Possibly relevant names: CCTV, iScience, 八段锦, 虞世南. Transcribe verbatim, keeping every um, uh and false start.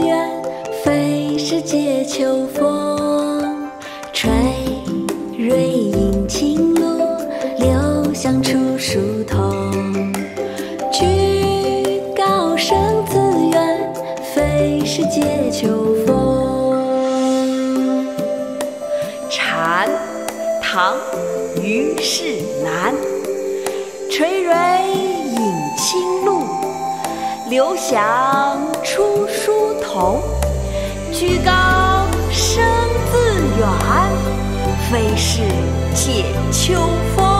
远，飞是借秋风，吹蕊引清露，留香出疏桐。居高声自远，飞是借秋风。蝉，唐·虞世南。垂蕊引清露，留香出疏桐。居高声自远，飞是借秋风。